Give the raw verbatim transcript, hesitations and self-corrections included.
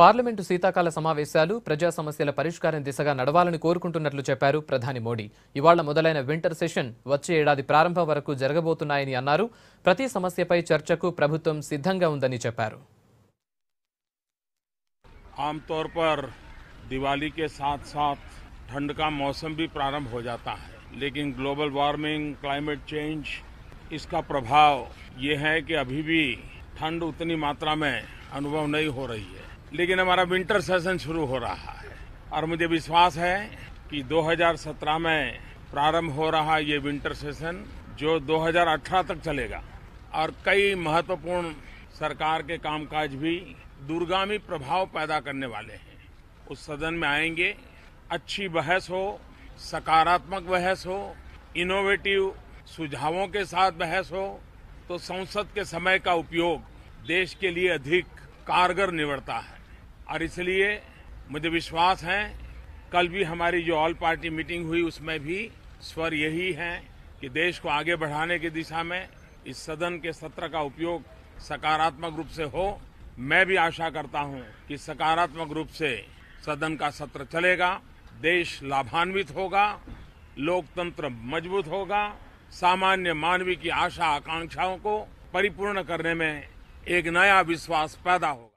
Parliament శీతాకాల సమావేశాలు ప్రజా సమస్యల పరిష్కారం దిశగా నడవాలని కోరుకుంటున్నట్లు చెప్పారు ప్రధాని మోడీ. ఇవాళ మొదలైన వింటర్ సెషన్ వచ్చే ఏడాది ప్రారంభం వరకు జరగబోతున్నాయని అన్నారు. ప్రతి సమస్యపై చర్చకు ప్రభుత్వం సిద్ధంగా ఉందని చెప్పారు. आम तौर पर दिवाली के साथ साथ ठंड का मौसम भी प्रारंभ हो जाता है, लेकिन ग्लोबल वार्मिंग, क्लाइमेट चेंज, इसका प्रभाव ये है कि अभी भी ठंड उतनी मात्रा में अनुभव नहीं हो रही है. लेकिन हमारा विंटर सेशन शुरू हो रहा है और मुझे विश्वास है कि दो हज़ार सत्रह में प्रारंभ हो रहा ये विंटर सेशन जो दो हज़ार अठारह तक चलेगा और कई महत्वपूर्ण सरकार के कामकाज भी दूरगामी प्रभाव पैदा करने वाले हैं. उस सदन में आएंगे, अच्छी बहस हो, सकारात्मक बहस हो, इनोवेटिव सुझावों के साथ बहस हो, तो संसद के समय का उपयोग देश के लिए अधिक कारगर निवड़ता है. और इसलिए मुझे विश्वास है कल भी हमारी जो ऑल पार्टी मीटिंग हुई उसमें भी स्वर यही है कि देश को आगे बढ़ाने की दिशा में इस सदन के सत्र का उपयोग सकारात्मक रूप से हो. मैं भी आशा करता हूं कि सकारात्मक रूप से सदन का सत्र चलेगा, देश लाभान्वित होगा, लोकतंत्र मजबूत होगा, सामान्य मानवी की आशा आकांक्षाओं को परिपूर्ण करने में एक नया विश्वास पैदा होगा.